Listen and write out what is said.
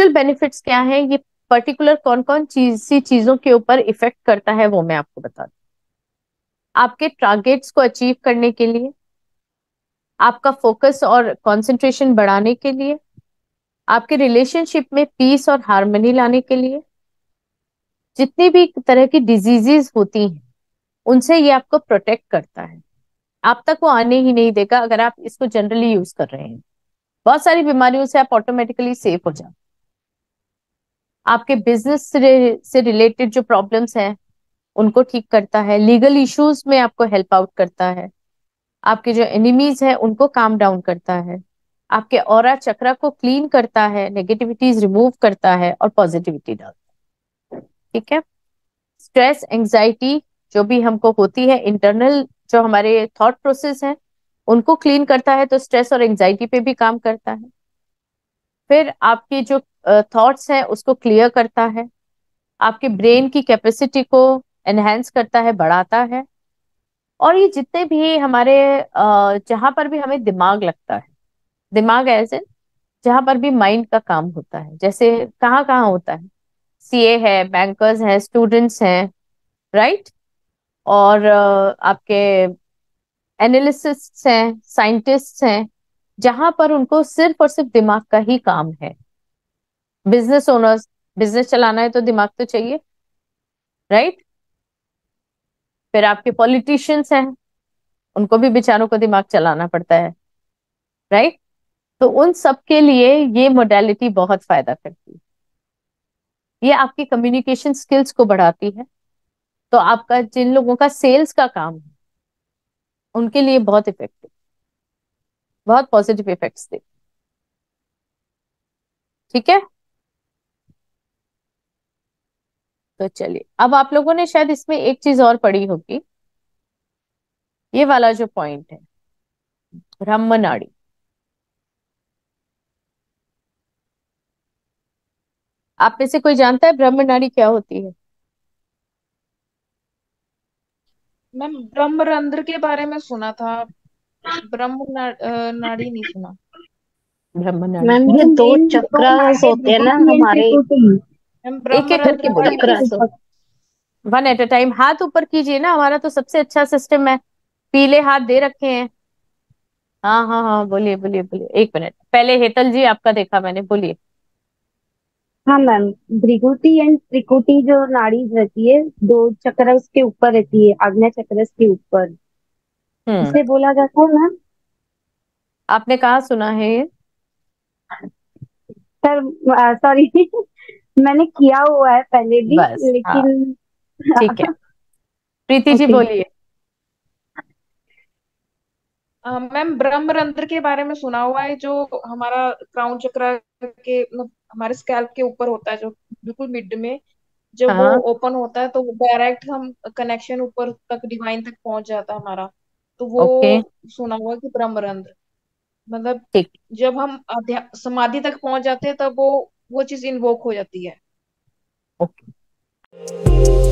Actual benefits क्या हैं, ये पर्टिकुलर कौन कौन सी चीजों के ऊपर इफेक्ट करता है वो मैं आपको बता दूं। आपके टारगेट्स को अचीव करने के लिए, आपका फोकस और कंसंट्रेशन बढ़ाने के लिए, आपके रिलेशनशिप में पीस और हार्मनी लाने के लिए, जितनी भी तरह की डिजीजेस होती हैं उनसे ये आपको प्रोटेक्ट करता है। आप तक वो आने ही नहीं देगा अगर आप इसको जनरली यूज कर रहे हैं। बहुत सारी बीमारियों से आप ऑटोमेटिकली सेफ हो जाओ। आपके बिजनेस से रिलेटेड जो प्रॉब्लम्स हैं उनको ठीक करता है, लीगल इश्यूज में आपको हेल्प आउट करता है, आपके जो एनिमीज हैं उनको काम डाउन करता है, आपके ऑरा चक्रा को क्लीन करता है, नेगेटिविटीज रिमूव करता है और पॉजिटिविटी डालता है। ठीक है, स्ट्रेस एंजाइटी जो भी हमको होती है, इंटरनल जो हमारे थॉट प्रोसेस हैं उनको क्लीन करता है, तो स्ट्रेस और एंजाइटी पे भी काम करता है। फिर आपके जो थॉट्स हैं उसको क्लियर करता है, आपके ब्रेन की कैपेसिटी को एनहेंस करता है, बढ़ाता है। और ये जितने भी हमारे जहां पर भी हमें दिमाग लगता है, दिमाग एज एन जहां पर भी माइंड का काम होता है, जैसे कहाँ कहाँ होता है, सीए है, बैंकर्स हैं, स्टूडेंट्स हैं, राइट, और आपके एनालिसिस्ट्स हैं, साइंटिस्ट्स हैं, जहां पर उनको सिर्फ और सिर्फ दिमाग का ही काम है। बिजनेस ओनर्स, बिजनेस चलाना है तो दिमाग तो चाहिए, राइट। फिर आपके पॉलिटिशियंस हैं, उनको भी बेचारों को दिमाग चलाना पड़ता है, राइट। तो उन सब के लिए ये मोडेलिटी बहुत फायदा करती है। ये आपकी कम्युनिकेशन स्किल्स को बढ़ाती है, तो आपका जिन लोगों का सेल्स का काम है उनके लिए बहुत इफेक्टिव, बहुत पॉजिटिव इफेक्ट्स देती है। ठीक है, तो चलिए, अब आप लोगों ने शायद इसमें एक चीज और पढ़ी होगी, ये वाला जो पॉइंट है, ब्रह्म नाड़ी। आप में से कोई जानता है ब्रह्म नाड़ी क्या होती है? मैम ब्रह्म रंध्र के बारे में सुना था, ब्रह्म नाड़ी नहीं सुना। ब्रह्म नाड़ी मैम ये दो चक्रास होते हैं ना हमारे, एक एक करके बोलिए, वन एट अ टाइम। हाथ ऊपर कीजिए ना, हमारा तो सबसे अच्छा सिस्टम है, पीले हाथ दे रखे हैं। हाँ हाँ हाँ, बोलिए बोलिए बोलिए, एक मिनट, पहले हेतल जी आपका देखा मैंने, बोलिए। हाँ मैम, भ्रिकुटी एंड त्रिकुटी जो नाड़ीज रहती है, दो चक्र उसके ऊपर रहती है, आज्ञा चक्र के ऊपर, इसे बोला जाता है मैम। आपने कहाँ सुना है ये? सर सॉरी मैंने किया हुआ है पहले भी, लेकिन ठीक है। प्रीति जी बोलिए। मैम ब्रह्म रंध्र के बारे में सुना हुआ है, जो हमारा क्राउन चक्र के हमारे स्कैल्प के ऊपर होता है, जो बिल्कुल मिड में, जब वो ओपन होता है तो डायरेक्ट हम कनेक्शन ऊपर तक, डिवाइन तक पहुंच जाता है हमारा, तो वो सुना हुआ कि ब्रह्म रंध्र मतलब जब हम समाधि तक पहुंच जाते हैं तब वो चीज इन्वोक हो जाती है। ओके।